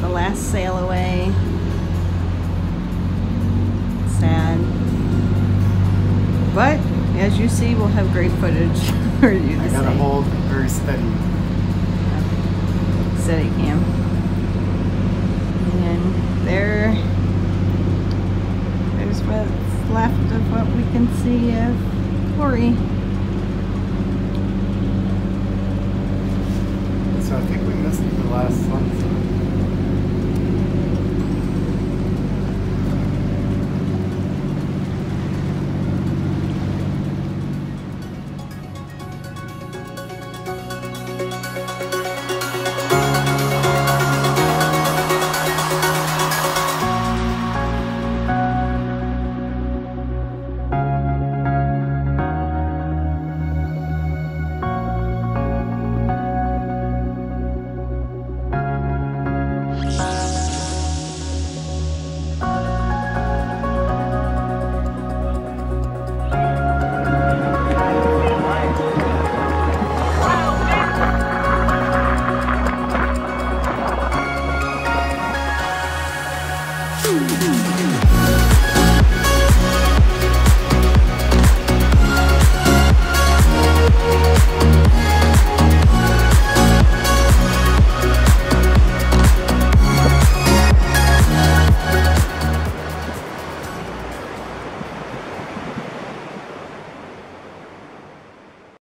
The last sail away. Sad. But as you see, we'll have great footage for you to see. I gotta hold very steady. Steady cam. And there's what's left of what we can see of Cory.